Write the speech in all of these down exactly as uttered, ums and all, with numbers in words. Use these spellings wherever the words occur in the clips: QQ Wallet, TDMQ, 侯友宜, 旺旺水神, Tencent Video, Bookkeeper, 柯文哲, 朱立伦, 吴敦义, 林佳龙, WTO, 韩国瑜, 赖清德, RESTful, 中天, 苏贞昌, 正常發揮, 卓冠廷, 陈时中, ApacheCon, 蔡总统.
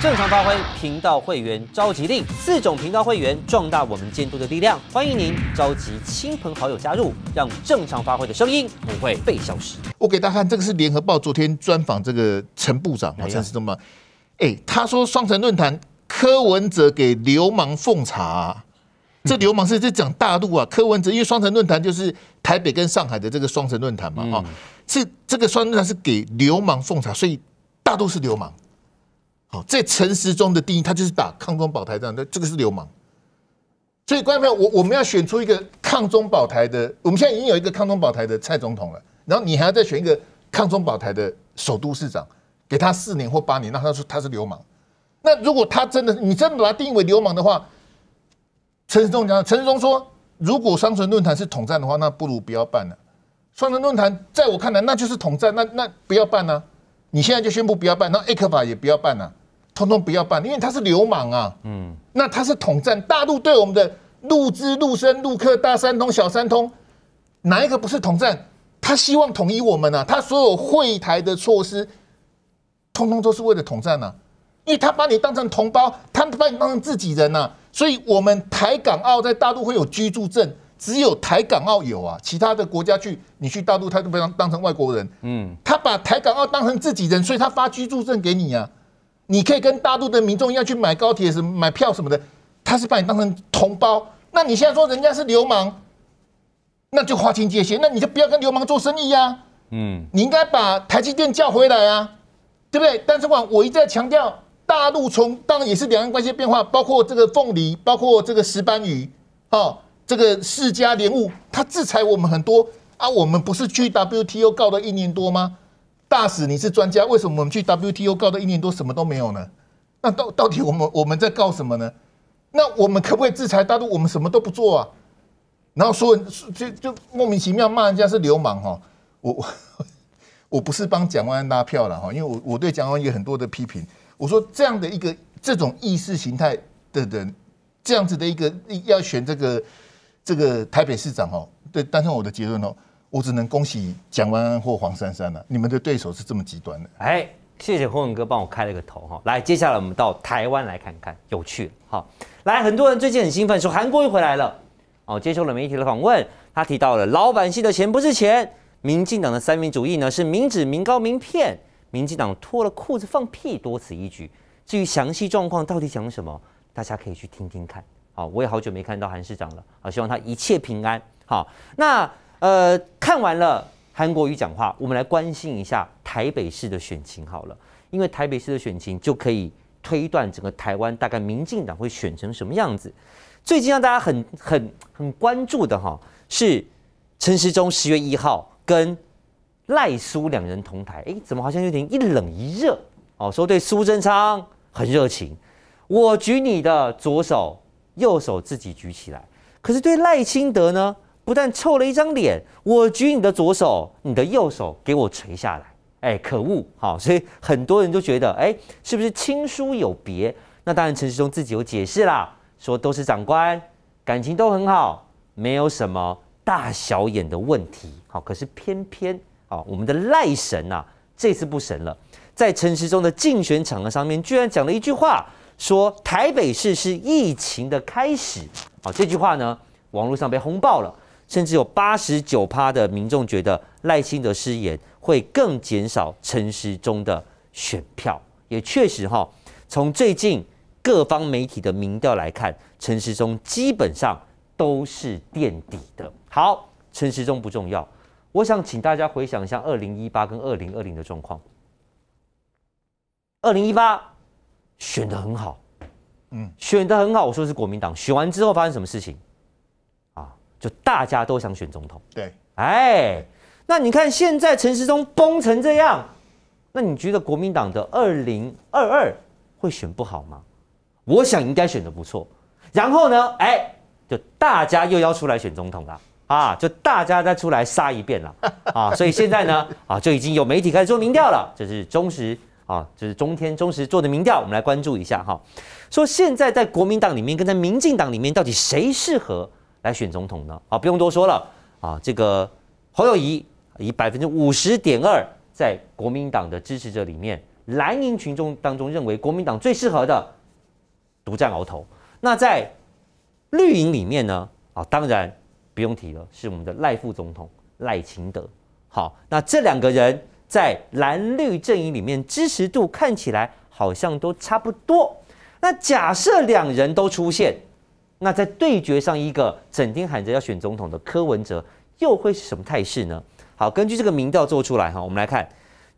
正常发挥频道会员召集令，四种频道会员壮大我们监督的力量。欢迎您召集亲朋好友加入，让正常发挥的声音不会被消失。我给大家看，这个是联合报昨天专访这个陈部长啊，陈时中嘛，哎，他说双城论坛柯文哲给流氓奉茶、啊。 这流氓是在讲大陆啊，柯文哲因为双城论坛就是台北跟上海的这个双城论坛嘛，哈、嗯，是这个双城论坛是给流氓奉茶，所以大陆是流氓。好，在陈时中的定义，他就是打抗中保台这样的，这个是流氓。所以观众朋友，我我们要选出一个抗中保台的，我们现在已经有一个抗中保台的蔡总统了，然后你还要再选一个抗中保台的首都市长，给他四年或八年，那他说他是流氓。那如果他真的，你真的把他定义为流氓的话， 陈时中讲，陈时中说，如果双城论坛是统战的话，那不如不要办了。双城论坛在我看来，那就是统战，那那不要办啊！你现在就宣布不要办，那 A克法也不要办啊，通通不要办，因为他是流氓啊。嗯，那他是统战，大陆对我们的陆资、陆生、陆客、大三通、小三通，哪一个不是统战？他希望统一我们啊，他所有会台的措施，通通都是为了统战啊，因为他把你当成同胞，他把你当成自己人啊。 所以，我们台港澳在大陆会有居住证，只有台港澳有啊，其他的国家去你去大陆，他都被当成外国人。嗯，他把台港澳当成自己人，所以他发居住证给你啊，你可以跟大陆的民众一样去买高铁、什么买票什么的，他是把你当成同胞。那你现在说人家是流氓，那就划清界限，那你就不要跟流氓做生意啊。嗯，你应该把台积电叫回来啊，对不对？但是我我一再强调。 大陆从当然也是两岸关系变化，包括这个凤梨，包括这个石斑鱼，哦，这个世家莲雾，他制裁我们很多啊。我们不是去 W T O 告了一年多吗？大使你是专家，为什么我们去 W T O 告了一年多什么都没有呢？那到到底我们我们在告什么呢？那我们可不可以制裁大陆？我们什么都不做啊？然后说就就莫名其妙骂人家是流氓哈、哦，我我我不是帮蒋万安拉票了哈，因为我我对蒋万安有很多的批评。 我说这样的一个这种意识形态的人，这样子的一个要选这个这个台北市长哦，对，但是我的结论哦，我只能恭喜蒋万安或黄珊珊了、啊，你们的对手是这么极端的。哎，谢谢辉文哥帮我开了个头哈、哦。来，接下来我们到台湾来看看，有趣好、哦，来，很多人最近很兴奋，说韩国瑜回来了哦，接受了媒体的访问，他提到了老百姓的钱不是钱，民进党的三民主义呢是民脂民膏民骗。 民进党脱了裤子放屁，多此一举。至于详细状况到底讲什么，大家可以去听听看。好，我也好久没看到韩市长了，好，希望他一切平安。好，那呃，看完了韩国瑜讲话，我们来关心一下台北市的选情好了，因为台北市的选情就可以推断整个台湾大概民进党会选成什么样子。最近让大家很很很关注的哈，是陈时中十月一号跟。 赖苏两人同台，哎，怎么好像有点一冷一热哦？说对苏贞昌很热情，我举你的左手，右手自己举起来。可是对赖清德呢，不但臭了一张脸，我举你的左手，你的右手给我垂下来，哎，可恶！好、哦，所以很多人都觉得，哎，是不是亲疏有别？那当然，陈时中自己有解释啦，说都是长官，感情都很好，没有什么大小眼的问题。好、哦，可是偏偏。 啊、哦，我们的赖神啊，这次不神了，在陈时中的竞选场合上面，居然讲了一句话，说台北市是疫情的开始。啊、哦，这句话呢，网络上被轰爆了，甚至有八十九趴的民众觉得赖清德失言会更减少陈时中的选票。也确实哈、哦，从最近各方媒体的民调来看，陈时中基本上都是垫底的。好，陈时中不重要。 我想请大家回想一下二零一八跟二零二零的状况。二零一八选得很好，嗯，选得很好。我说是国民党选完之后发生什么事情啊？就大家都想选总统。对，哎，那你看现在陈时中崩成这样，那你觉得国民党的二零二二会选不好吗？我想应该选得不错。然后呢，哎，就大家又要出来选总统啦。 啊，就大家再出来杀一遍了啊！所以现在呢，啊，就已经有媒体开始做民调了，这是中时啊，这是中天中时做的民调，我们来关注一下哈。说现在在国民党里面跟在民进党里面，到底谁适合来选总统呢？啊，不用多说了啊，这个侯友宜以百分之五十点二在国民党的支持者里面蓝营群众当中认为国民党最适合的独占鳌头。那在绿营里面呢，啊，当然不用提了，是我们的赖副总统赖清德。好，那这两个人在蓝绿阵营里面支持度看起来好像都差不多。那假设两人都出现，那在对决上一个整天喊着要选总统的柯文哲又会是什么态势呢？好，根据这个民调做出来哈，我们来看，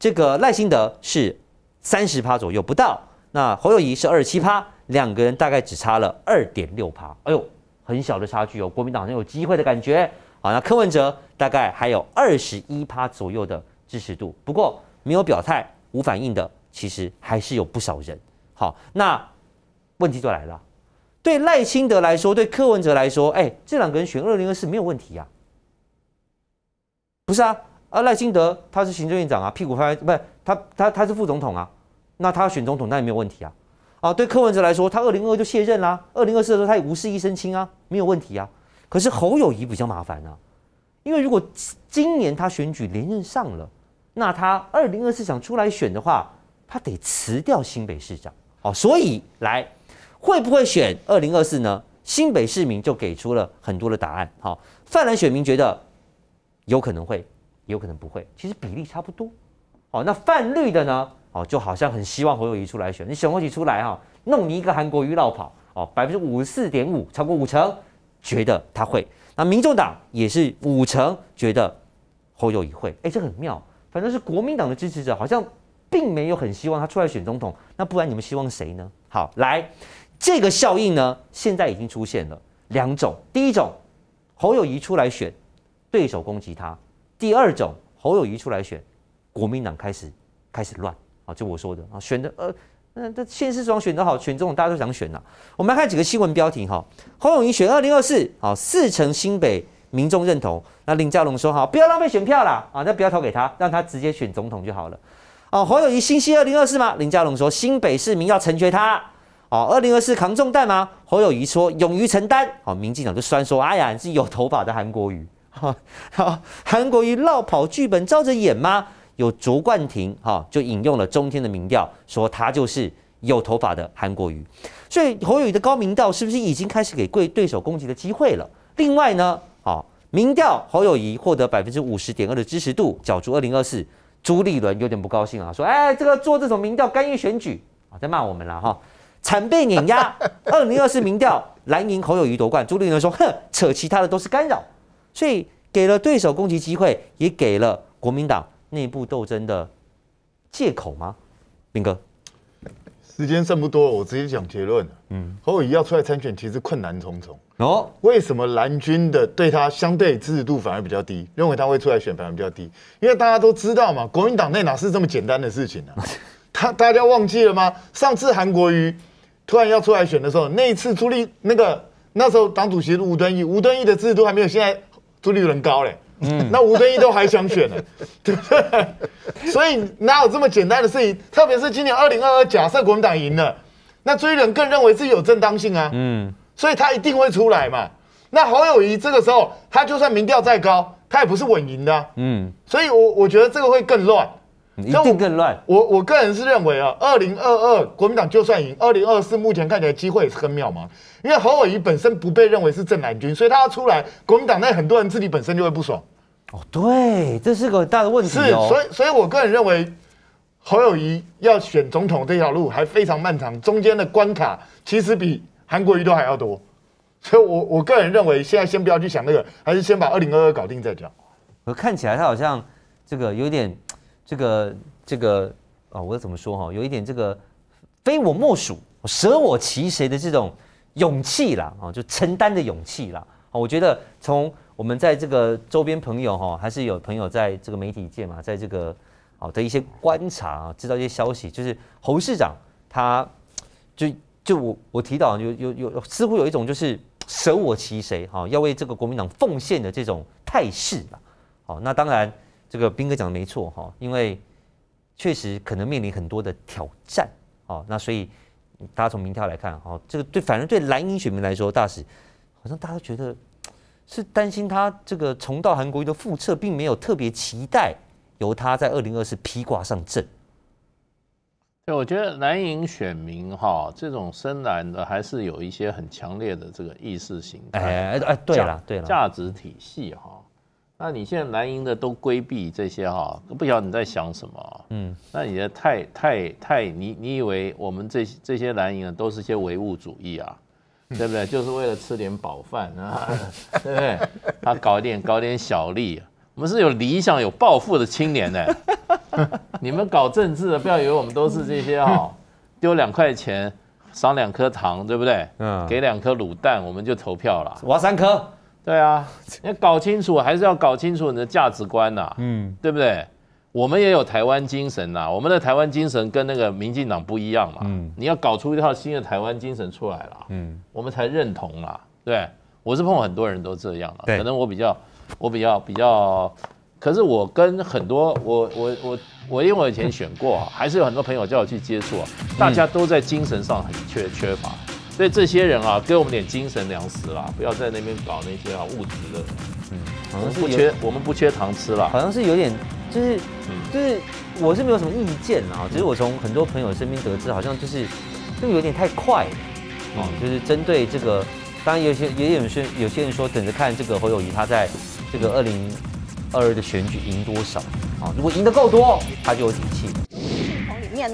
这个赖清德是 百分之三十 左右不到，那侯友宜是 百分之二十七， 两个人大概只差了 百分之二点六。哎呦，很小的差距哦，国民党好像有机会的感觉。好，那柯文哲大概还有 百分之二十一 左右的支持度，不过没有表态、无反应的，其实还是有不少人。好，那问题就来了，对赖清德来说，对柯文哲来说，哎，这两个人选二零二四没有问题呀、啊。不是啊，啊赖清德他是行政院长啊，屁股拍不是他他他是副总统啊，那他选总统那也没有问题啊。啊，对柯文哲来说，他二零二二就卸任啦、啊， 二零二四的时候他也无事一身轻啊，没有问题啊。可是侯友宜比较麻烦啊，因为如果今年他选举连任上了，那他二零二四想出来选的话，他得辞掉新北市长哦，所以来。会不会选二零二四呢？新北市民就给出了很多的答案。好，泛蓝选民觉得有可能会，也有可能不会，其实比例差不多。好，那泛绿的呢？哦，就好像很希望侯友宜出来选，你选侯友宜出来哈，弄你一个韩国瑜落跑哦，百分之五十四点五，超过五成觉得他会。那民众党也是五成觉得侯友宜会。哎，这很妙，反正是国民党的支持者好像并没有很希望他出来选总统，那不然你们希望谁呢？好，来。这个效应呢，现在已经出现了两种。第一种，侯友宜出来选，对手攻击他；第二种，侯友宜出来选，国民党开始开始乱啊！就我说的啊，选的呃，那这县市长选得好，选这种大家都想选呐、啊。我们来看几个新闻标题哈，侯友宜选二零二四，好，四成新北民众认同。那林佳龙说哈，不要浪费选票啦，啊，那不要投给他，让他直接选总统就好了。哦，侯友宜心系二零二四吗？林佳龙说，新北市民要成全他。哦，二零二四扛重担吗？侯友宜说勇于承担。好、哦，民进党就酸说：“哎呀，你是有头发的韩国瑜。哦”好，韩国瑜落跑剧本照着演吗？有卓冠廷哈、哦、就引用了中天的民调，说他就是有头发的韩国瑜。所以侯友宜的高民调是不是已经开始给对对手攻击的机会了？另外呢，好、哦、民调侯友宜获得百分之五十点二的支持度，角逐二零二四。朱立伦有点不高兴啊，说：“哎，这个做这种民调干预选举啊，在骂我们啦哈。哦”惨被碾压，二零二四民调蓝营侯友宜夺冠，朱立伦说：“哼，扯其他的都是干扰。”所以给了对手攻击机会，也给了国民党内部斗争的借口吗？明哥，时间剩不多了，我直接讲结论。嗯，侯友宜要出来参选，其实困难重重。哦，为什么蓝军的对他相对支持度反而比较低，认为他会出来选反而比较低？因为大家都知道嘛，国民党内哪是这么简单的事情啊？他大家忘记了吗？上次韩国瑜。突然要出来选的时候，那一次朱立那个那时候党主席是吴敦义，吴敦义的支持度还没有现在朱立伦高嘞，嗯，那吴敦义都还想选呢，对不对？所以哪有这么简单的事情？特别是今年二零二二，假设国民党赢了，那朱立伦更认为自己有正当性啊，嗯，所以他一定会出来嘛。那侯友宜这个时候，他就算民调再高，他也不是稳赢的、啊，嗯，所以我我觉得这个会更乱。一定更乱。我我个人是认为啊，二零二二国民党就算赢，二零二四目前看起来机会也是很渺茫，因为侯友宜本身不被认为是正蓝军，所以他要出来，国民党内很多人自己本身就会不爽。哦，对，这是个很大的问题、哦。是，所以所以我个人认为，侯友宜要选总统这条路还非常漫长，中间的关卡其实比韩国瑜都还要多，所以我我个人认为现在先不要去想那个，还是先把二零二二搞定再讲。可看起来他好像这个有点。这个这个啊、哦，我怎么说哈、哦？有一点这个非我莫属、舍我其谁的这种勇气啦，啊、哦，就承担的勇气啦。啊、哦，我觉得从我们在这个周边朋友哈、哦，还是有朋友在这个媒体界嘛，在这个啊、哦、的一些观察啊，知道一些消息，就是侯市长他就就我我提到有有有似乎有一种就是舍我其谁哈、哦，要为这个国民党奉献的这种态势啦。好、哦，那当然。这个彬哥讲的没错哈，因为确实可能面临很多的挑战哦，那所以大家从民调来看哦，这个对反正对蓝营选民来说，大使好像大家觉得是担心他这个重蹈韩国瑜的覆辙，并没有特别期待由他在二零二四披挂上阵。对，我觉得蓝营选民哈，这种深蓝的还是有一些很强烈的这个意识形态，哎哎，对了对了，价值体系哈。那你现在蓝营的都规避这些哈，不晓得你在想什么。嗯，那你的太太太，你你以为我们这这些蓝营的都是些唯物主义啊？对不对？就是为了吃点饱饭啊，对不对？他搞点搞点小利，我们是有理想有抱负的青年呢。你们搞政治的，不要以为我们都是这些哦，丢两块钱，赏两颗糖，对不对？嗯，给两颗卤蛋，我们就投票了。我要三颗。对啊，你搞清楚，还是要搞清楚你的价值观呐、啊，嗯，对不对？我们也有台湾精神呐、啊，我们的台湾精神跟那个民进党不一样嘛，嗯，你要搞出一套新的台湾精神出来了，嗯，我们才认同啦，对，我是碰很多人都这样了，可能我比较，我比较比较，可是我跟很多我我我我因为我以前选过、啊，还是有很多朋友叫我去接触啊，大家都在精神上很缺缺乏。所以这些人啊，给我们点精神粮食啦，不要在那边搞那些啊物质的。嗯，好像是不缺，我们不缺糖吃啦。好像是有点，就是，就是，我是没有什么意见啊。只是我从很多朋友身边得知，好像就是，就有点太快了。哦、嗯，就是针对这个，当然有些也有些有些人说，等着看这个侯友宜他在这个二零二二的选举赢多少啊？如果赢得够多，他就有底气。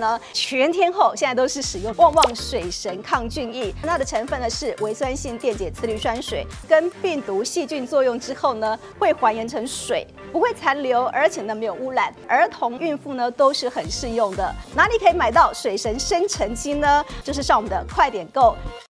呢，全天候现在都是使用旺旺水神抗菌液，它的成分呢是微酸性电解次氯酸水，跟病毒细菌作用之后呢，会还原成水，不会残留，而且呢没有污染，儿童、孕妇呢都是很适用的。哪里可以买到水神生成机呢？就是上我们的快点购。